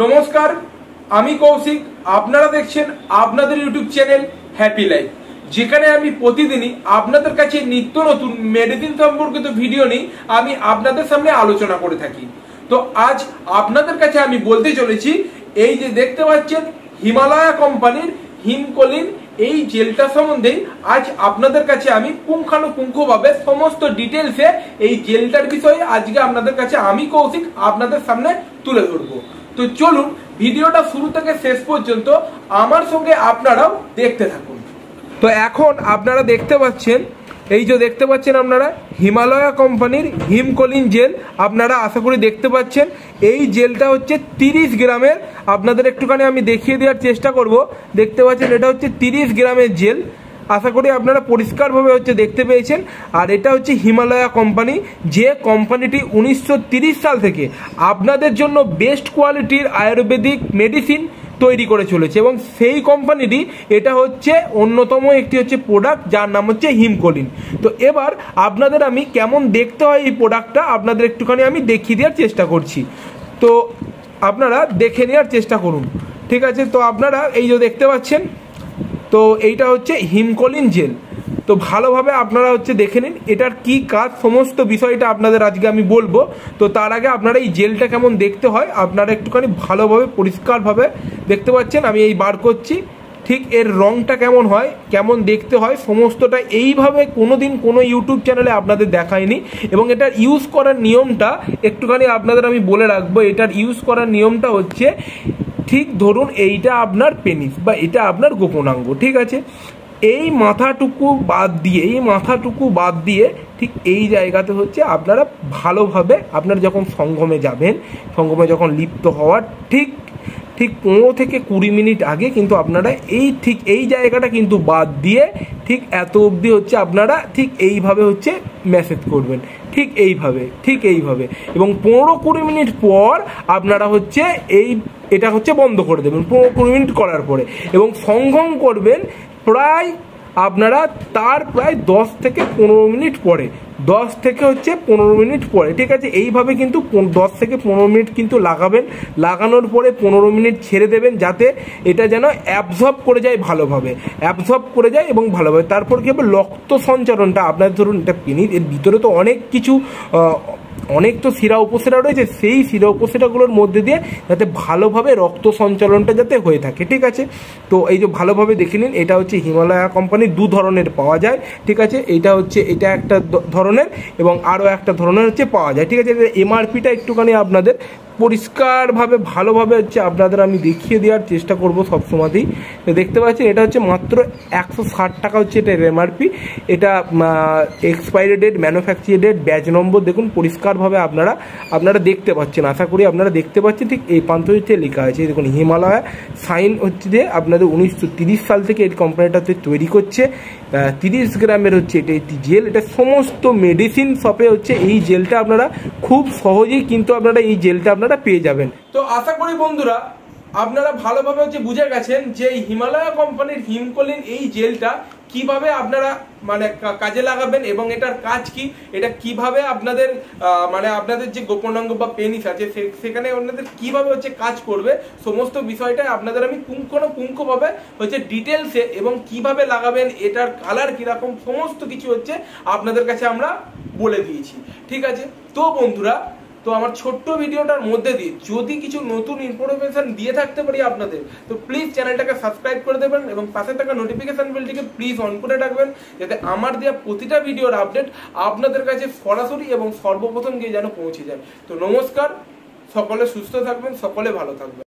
नमस्कार आमी कौशिक आपनारा देखছেন आपनाদের यूट्यूब चैनल हैपी लाइफ যেখানে আমি প্রতিদিনই আপনাদের কাছে নিত্য নতুন মেডিসিন সম্পর্কিত ভিডিও নিয়ে আমি আপনাদের সামনে আলোচনা করে থাকি। তো আজ আপনাদের কাছে আমি বলতে চলেছি এই যে দেখতে পাচ্ছেন হিমালয়া কোম্পানির হিমকোলিন এই জেলটা সম্বন্ধে আজ আপনাদের কাছে আমি পুঙ্খানুপুঙ্খভাবে সমস্ত ডিটেইলসে এই জেলটার বিষয়ে আজকে আপনাদের কাছে আমি কৌশিক আপনাদের সামনে তুলে ধরব। तो चलो भिडियो शुरू थे शेष पर्यंत आमार संगे आपनाराओ देखते थाकुन। तो एखन आपनारा देखते पाच्छेन এই যে দেখতে পাচ্ছেন আপনারা হিমালয়া কোম্পানির হিমকোলিন জেল আপনারা আশা করি দেখতে পাচ্ছেন। এই জেলটা হচ্ছে 30 গ্রামের, আপনাদের একটুখানি আমি দেখিয়ে দেওয়ার চেষ্টা করব। দেখতে পাচ্ছেন এটা হচ্ছে 30 গ্রামের জেল, আশা করি আপনারা পরিষ্কারভাবে হচ্ছে দেখতে পেয়েছেন। আর এটা হচ্ছে হিমালয়া কোম্পানি, যে কোম্পানিটি 1930 সাল থেকে আপনাদের জন্য বেস্ট কোয়ালিটির আয়ুর্বেদিক মেডিসিন তৈরি করে চলেছে এবং সেই কোম্পানিটি এটা হচ্ছে অন্যতম একটি হচ্ছে প্রোডাক্ট যার নাম হচ্ছে হিমকোলিন। তো এবার আপনাদের আমি কেমন দেখতে হয় এই প্রোডাক্টটা আপনাদের একটুখানি আমি দেখিয়ে দেওয়ার চেষ্টা করছি, তো আপনারা দেখে নেওয়ার চেষ্টা করুন, ঠিক আছে। তো আপনারা এই যে দেখতে পাচ্ছেন, তো এইটা হচ্ছে হিমকোলিন জেল। তো ভালোভাবে আপনারা হচ্ছে দেখে নিন এটার কী কাজ, সমস্ত বিষয়টা আপনাদের আজকে আমি বলবো। তো তার আগে আপনারা এই জেলটা কেমন দেখতে হয় আপনারা একটুখানি ভালোভাবে পরিষ্কারভাবে দেখতে পাচ্ছেন, আমি এই বার করছি, ঠিক এর রঙটা কেমন হয় কেমন দেখতে হয় সমস্তটা এইভাবে কোনো দিন কোনো ইউটিউব চ্যানেলে আপনাদের দেখায়নি। এবং এটার ইউজ করার নিয়মটা একটুখানি আপনাদের আমি বলে রাখবো। এটার ইউজ করার নিয়মটা হচ্ছে ঠিক ধরুন এইটা আপনার পেনিস বা এটা আপনার গোপনাঙ্গ, ঠিক আছে, এই মাথাটুকু বাদ দিয়ে ঠিক এই জায়গাতে হচ্ছে আপনারা ভালোভাবে আপনারা যখন সঙ্গমে যাবেন, সঙ্গমে যখন লিপ্ত হওয়ার ঠিক ঠিক 15 থেকে 20 মিনিট আগে কিন্তু আপনারা এই ঠিক এই জায়গাটা কিন্তু বাদ দিয়ে ঠিক এত অবধি হচ্ছে আপনারা ঠিক এইভাবে হচ্ছে ম্যাসেজ করবেন, ঠিক এইভাবে এবং 15-20 মিনিট পর আপনারা হচ্ছে এই এটা হচ্ছে বন্ধ করে দেবেন 15-20 মিনিট করার পরে। এবং সঙ্গম করবেন প্রায় আপনারা তার প্রায় 10 থেকে 15 মিনিট পরে, 10 থেকে 15 মিনিট পরে, ঠিক আছে। এইভাবে কিন্তু 10 থেকে 15 মিনিট কিন্তু লাগাবেন, লাগানোর পরে 15 মিনিট ছেড়ে দেবেন যাতে এটা যেন অ্যাবজর্ব করে যায় ভালোভাবে, এবং ভালোভাবে তারপর কী হবে রক্ত সঞ্চারণটা আপনার ধরুন এটা পেনিস, এর ভিতরে তো অনেক কিছু তো শিরা উপশিরা রয়েছে, সেই শিরা উপশিরাগুলোর মধ্যে দিয়ে যাতে ভালোভাবে রক্ত সঞ্চালনটা যাতে হয়ে থাকে, ঠিক আছে। তো এই যে ভালোভাবে দেখে নিন এটা হচ্ছে হিমালয়া কোম্পানি, 2 ধরনের পাওয়া যায়, ঠিক আছে। এটা হচ্ছে এটা একটা ধরনের এবং আরও একটা ধরনের হচ্ছে পাওয়া যায়, ঠিক আছে। এমআরপিটা একটুখানি আপনাদের পরিষ্কারভাবে ভালোভাবে হচ্ছে আপনাদের আমি দেখিয়ে দেওয়ার চেষ্টা করব সবসময়তেই। তো দেখতে পাচ্ছেন এটা হচ্ছে মাত্র 160 টাকা হচ্ছে এটা এমআরপি। এটা expiry date, manufacture date, batch number দেখুন পরিষ্কারভাবে আপনারা দেখতে পাচ্ছেন, আশা করি আপনারা দেখতে পাচ্ছেন। ঠিক এই প্রান্ত হচ্ছে লেখা আছে দেখুন হিমালয়া সাইন হচ্ছে যে আপনাদের 1930 সাল থেকে এই কোম্পানিটা তৈরি করছে। 30 গ্রামের হচ্ছে এটা জেল। এটা সমস্ত মেডিসিন শপে হচ্ছে এই জেলটা আপনারা খুব সহজেই কিন্তু আপনারা এই জেলটা পেয়ে যাবেন। তো আশা করি বন্ধুরা আপনারা ভালোভাবে হচ্ছে বুঝে গেছেন যে হিমালয়া কোম্পানির হিমকোলিন এই জেলটা কিভাবে আপনারা মানে কাজে লাগাবেন এবং এটার কাজ কি, এটা কিভাবে আপনাদের মানে আপনাদের যে গোপনাঙ্গ বা পেনিস আছে সেখানে আপনাদের কিভাবে হচ্ছে কাজ করবে সমস্ত বিষয়টা আপনাদের আমি পুঙ্খানুপুঙ্খভাবে হচ্ছে ডিটেলসে এবং কিভাবে লাগাবেন, এটার কালার কিরকম, সমস্ত কিছু হচ্ছে আপনাদের কাছে আমরা বলে দিয়েছি, ঠিক আছে। তো বন্ধুরা তো আমার ছোট্ট ভিডিওটার মধ্যে দিয়ে যদি কিছু নতুন ইনফরমেশন দিয়ে থাকতে পারি আপনাদের, তো প্লিজ চ্যানেলটাকে সাবস্ক্রাইব করে দেবেন এবং পাশে থাকা নোটিফিকেশান বেলটিকে প্লিজ অন করে রাখবেন যাতে আমার দেওয়া প্রতিটা ভিডিওর আপডেট আপনাদের কাছে সরাসরি এবং সর্বপ্রথম গিয়ে যেন পৌঁছে যায়। তো নমস্কার, সকলে সুস্থ থাকবেন, সকলে ভালো থাকবেন।